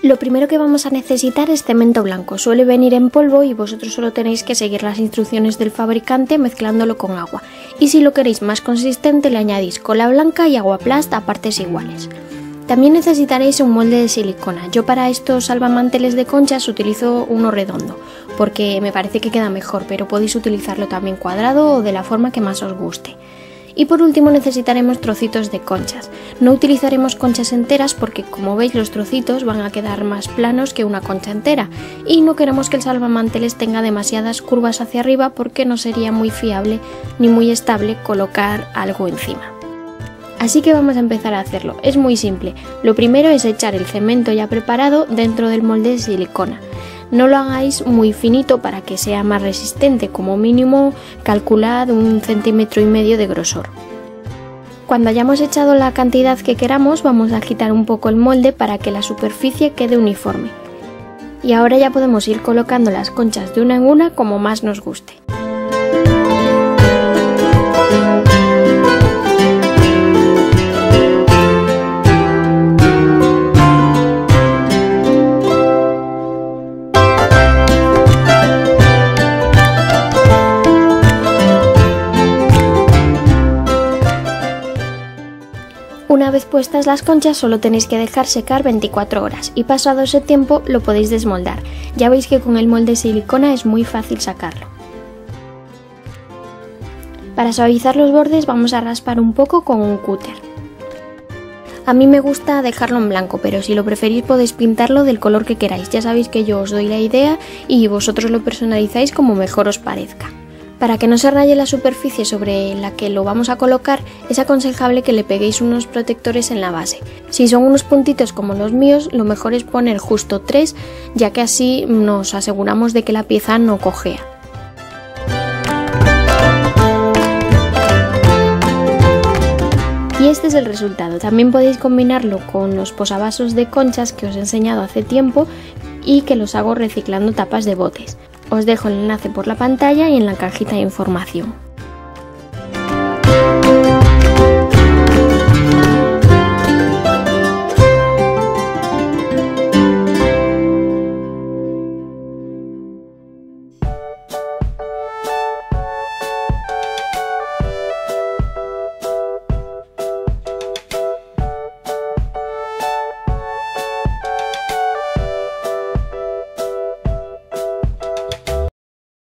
Lo primero que vamos a necesitar es cemento blanco, suele venir en polvo y vosotros solo tenéis que seguir las instrucciones del fabricante mezclándolo con agua, y si lo queréis más consistente le añadís cola blanca y aguaplast a partes iguales. También necesitaréis un molde de silicona, yo para estos salvamanteles de conchas utilizo uno redondo porque me parece que queda mejor, pero podéis utilizarlo también cuadrado o de la forma que más os guste. Y por último necesitaremos trocitos de conchas, no utilizaremos conchas enteras porque como veis los trocitos van a quedar más planos que una concha entera y no queremos que el salvamanteles tenga demasiadas curvas hacia arriba porque no sería muy fiable ni muy estable colocar algo encima. Así que vamos a empezar a hacerlo, es muy simple, lo primero es echar el cemento ya preparado dentro del molde de silicona. No lo hagáis muy finito para que sea más resistente, como mínimo calculad 1,5 cm de grosor. Cuando hayamos echado la cantidad que queramos vamos a agitar un poco el molde para que la superficie quede uniforme. Y ahora ya podemos ir colocando las conchas de una en una como más nos guste. Una vez puestas las conchas solo tenéis que dejar secar 24 horas y pasado ese tiempo lo podéis desmoldar. Ya veis que con el molde de silicona es muy fácil sacarlo. Para suavizar los bordes vamos a raspar un poco con un cúter. A mí me gusta dejarlo en blanco, pero si lo preferís podéis pintarlo del color que queráis. Ya sabéis que yo os doy la idea y vosotros lo personalizáis como mejor os parezca. Para que no se raye la superficie sobre la que lo vamos a colocar, es aconsejable que le peguéis unos protectores en la base. Si son unos puntitos como los míos, lo mejor es poner justo 3, ya que así nos aseguramos de que la pieza no cojea. Y este es el resultado. También podéis combinarlo con los posavasos de conchas que os he enseñado hace tiempo y que los hago reciclando tapas de botes. Os dejo el enlace por la pantalla y en la cajita de información.